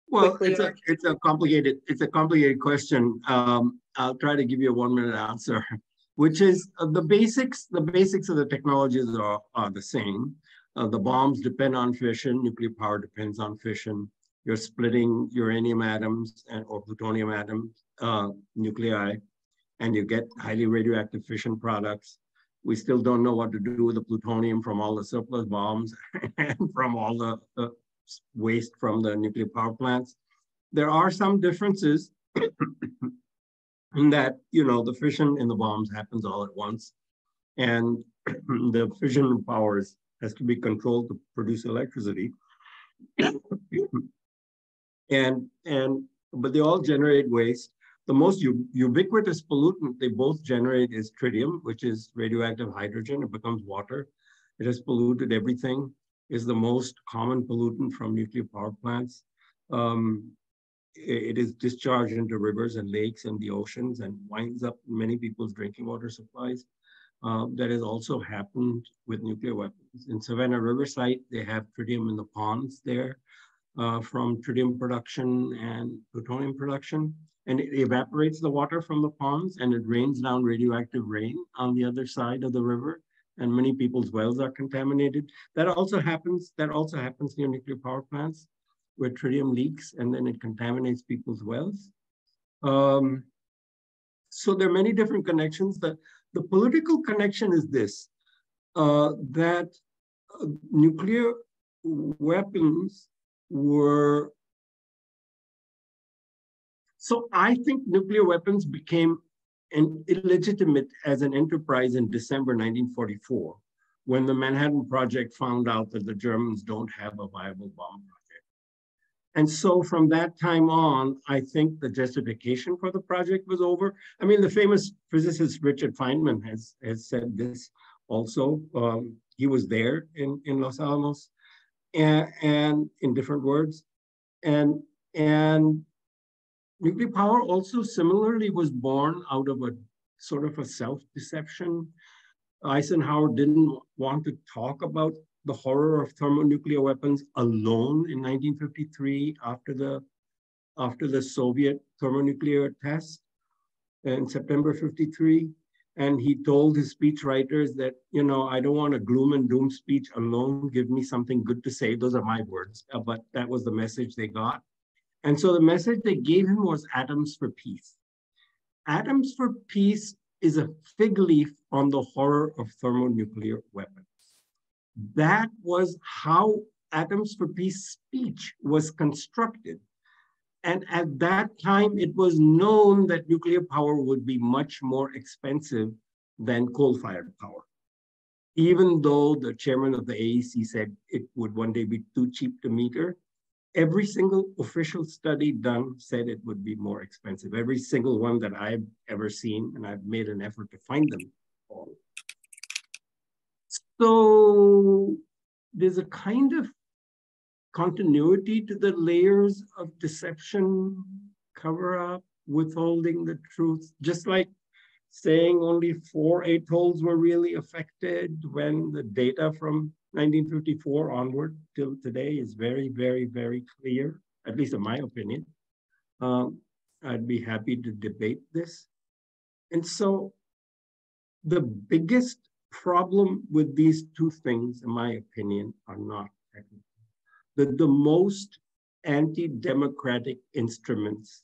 Well, it's a, it's a complicated it's a complicated question. Um, I'll try to give you a one minute answer, which is uh, the basics. The basics of the technologies are, are the same. Uh, the bombs depend on fission. Nuclear power depends on fission. You're splitting uranium atoms and or plutonium atoms, uh, nuclei, and you get highly radioactive fission products. We still don't know what to do with the plutonium from all the surplus bombs and from all the uh, waste from the nuclear power plants. There are some differences in that, you know, the fission in the bombs happens all at once, and the fission powers has to be controlled to produce electricity. and and but they all generate waste. The most u ubiquitous pollutant they both generate is tritium, which is radioactive hydrogen. It becomes water. It has polluted everything. Is the most common pollutant from nuclear power plants. Um, it, it is discharged into rivers and lakes and the oceans and winds up many people's drinking water supplies. Uh, that has also happened with nuclear weapons. In Savannah Riverside, they have tritium in the ponds there uh, from tritium production and plutonium production. And it evaporates the water from the ponds and it rains down radioactive rain on the other side of the river, and many people's wells are contaminated. That also happens, that also happens near nuclear power plants where tritium leaks and then it contaminates people's wells. Um, so there are many different connections. The, the political connection is this, uh, that uh, nuclear weapons were, so I think nuclear weapons became and illegitimate as an enterprise in December nineteen forty-four, when the Manhattan Project found out that the Germans don't have a viable bomb project. And so from that time on, I think the justification for the project was over. I mean, the famous physicist Richard Feynman has, has said this also. Um, he was there in, in Los Alamos and, and in different words. And, and nuclear power also similarly was born out of a sort of a self-deception. Eisenhower didn't want to talk about the horror of thermonuclear weapons alone in nineteen fifty-three after the, after the Soviet thermonuclear test in September fifty-three. And he told his speechwriters that, you know, I don't want a gloom and doom speech alone, give me something good to say. Those are my words, but that was the message they got. And so the message they gave him was Atoms for Peace. Atoms for Peace is a fig leaf on the horror of thermonuclear weapons. That was how Atoms for Peace speech was constructed. And at that time, it was known that nuclear power would be much more expensive than coal-fired power, even though the chairman of the A E C said it would one day be too cheap to meter. Every single official study done said it would be more expensive. Every single one that I've ever seen, and I've made an effort to find them all. So there's a kind of continuity to the layers of deception, cover up, withholding the truth, just like saying only four atolls were really affected when the data from nineteen fifty-four onward till today is very, very, very clear, at least in my opinion. Um, I'd be happy to debate this. And so the biggest problem with these two things, in my opinion, are not technical. The, the most anti-democratic instruments,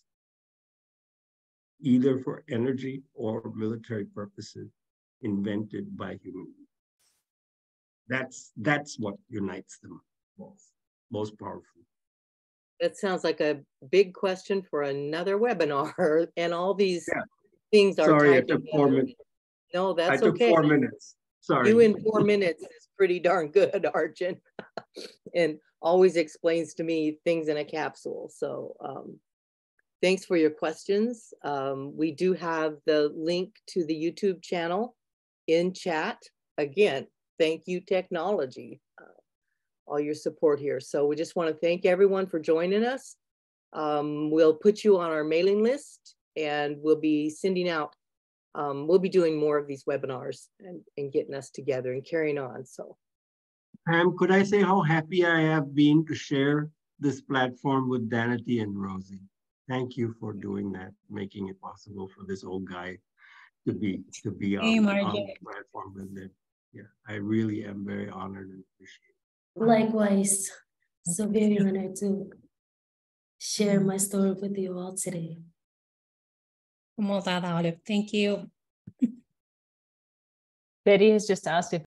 either for energy or military purposes, invented by human beings. That's, that's what unites them most, most powerfully. That sounds like a big question for another webinar, and all these yeah. things are Sorry, tied I took together. Four minutes. No, that's I took okay. four minutes. Sorry. You in four minutes is pretty darn good, Arjun, and always explains to me things in a capsule. So um, thanks for your questions. Um, we do have the link to the YouTube channel in chat. Again, thank you, technology. All your support here. So we just want to thank everyone for joining us. Um, we'll put you on our mailing list, and we'll be sending out, um, we'll be doing more of these webinars and, and getting us together and carrying on, so. Pam, could I say how happy I have been to share this platform with Danity and Rosie? Thank you for doing that, making it possible for this old guy to be, to be on, hey, on the platform with them. Yeah, I really am very honored and appreciated. Likewise, so very honored to share my story with you all today. Thank you. Betty has just asked if